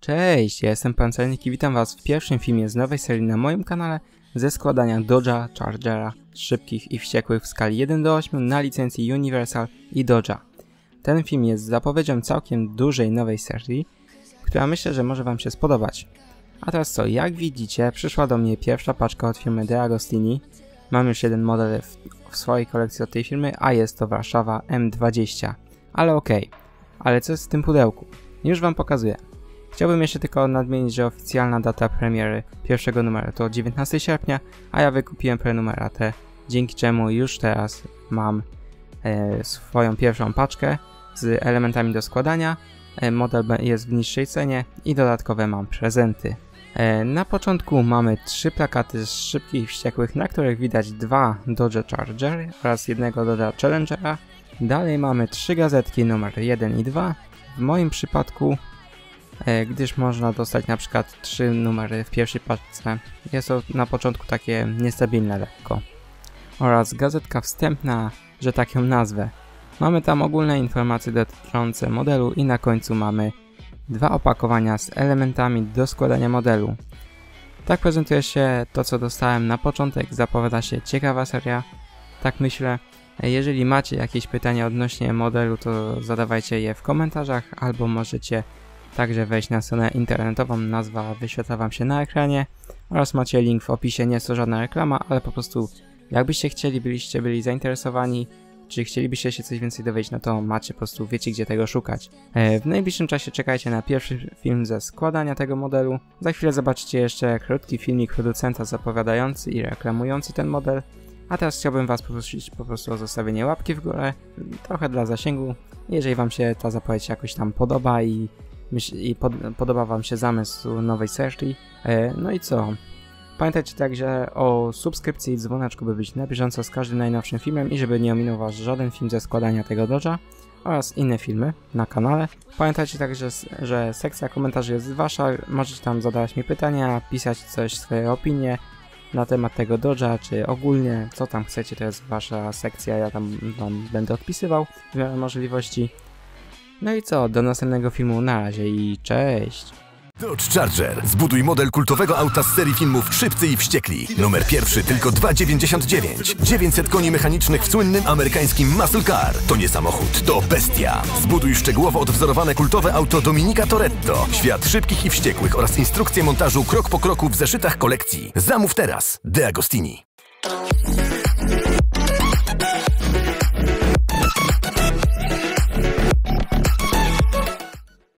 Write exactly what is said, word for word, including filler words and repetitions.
Cześć, ja jestem Pancernik i witam was w pierwszym filmie z nowej serii na moim kanale ze składania Dodge'a Chargera szybkich i wściekłych w skali jeden do ośmiu na licencji Universal i Dodge'a. Ten film jest zapowiedzią całkiem dużej nowej serii, która myślę, że może wam się spodobać. A teraz co, jak widzicie, przyszła do mnie pierwsza paczka od firmy DeAgostini. Mam już jeden model w, w swojej kolekcji od tej firmy, a jest to Warszawa M dwadzieścia. Ale okej, okay. Ale co jest w tym pudełku? Już wam pokazuję. Chciałbym jeszcze tylko nadmienić, że oficjalna data premiery pierwszego numeru to dziewiętnastego sierpnia, a ja wykupiłem prenumeratę, dzięki czemu już teraz mam e, swoją pierwszą paczkę z elementami do składania. E, model jest w niższej cenie i dodatkowe mam prezenty. E, na początku mamy trzy plakaty z szybkich i wściekłych, na których widać dwa Dodge Charger oraz jednego Dodge Challengera. Dalej mamy trzy gazetki numer jeden i dwa. W moim przypadku, gdyż można dostać na przykład trzy numery w pierwszej paczce. Jest to na początku takie niestabilne lekko. Oraz gazetka wstępna, że tak ją nazwę. Mamy tam ogólne informacje dotyczące modelu i na końcu mamy dwa opakowania z elementami do składania modelu. Tak prezentuje się to, co dostałem na początek. Zapowiada się ciekawa seria, tak myślę. Jeżeli macie jakieś pytania odnośnie modelu, to zadawajcie je w komentarzach albo możecie także wejść na stronę internetową, nazwa wyświetla wam się na ekranie oraz macie link w opisie, nie jest to żadna reklama, ale po prostu jakbyście chcieli, byliście byli zainteresowani, czy chcielibyście się coś więcej dowiedzieć, no to macie po prostu, wiecie gdzie tego szukać. W najbliższym czasie czekajcie na pierwszy film ze składania tego modelu. Za chwilę zobaczycie jeszcze krótki filmik producenta zapowiadający i reklamujący ten model. A teraz chciałbym was poprosić po prostu o zostawienie łapki w górę, trochę dla zasięgu, jeżeli wam się ta zapowiedź jakoś tam podoba i i pod, podoba wam się zamysł nowej serii. E, no i co? Pamiętajcie także o subskrypcji i dzwoneczku, by być na bieżąco z każdym najnowszym filmem i żeby nie ominął was żaden film ze składania tego Dodge'a oraz inne filmy na kanale. Pamiętajcie także, że sekcja komentarzy jest wasza, możecie tam zadawać mi pytania, pisać coś, swoje opinie na temat tego Dodge'a, czy ogólnie co tam chcecie, to jest wasza sekcja, ja tam, tam będę odpisywał w miarę możliwości. No i co, do następnego filmu, na razie i cześć! Dodge Charger. Zbuduj model kultowego auta z serii filmów Szybcy i Wściekli. Numer pierwszy tylko dwa dziewięćdziesiąt dziewięć. dziewięćset koni mechanicznych w słynnym amerykańskim muscle car. To nie samochód, to bestia. Zbuduj szczegółowo odwzorowane kultowe auto Dominika Toretto. Świat szybkich i wściekłych oraz instrukcje montażu krok po kroku w zeszytach kolekcji. Zamów teraz. DeAgostini.